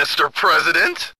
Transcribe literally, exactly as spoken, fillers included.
Mister President.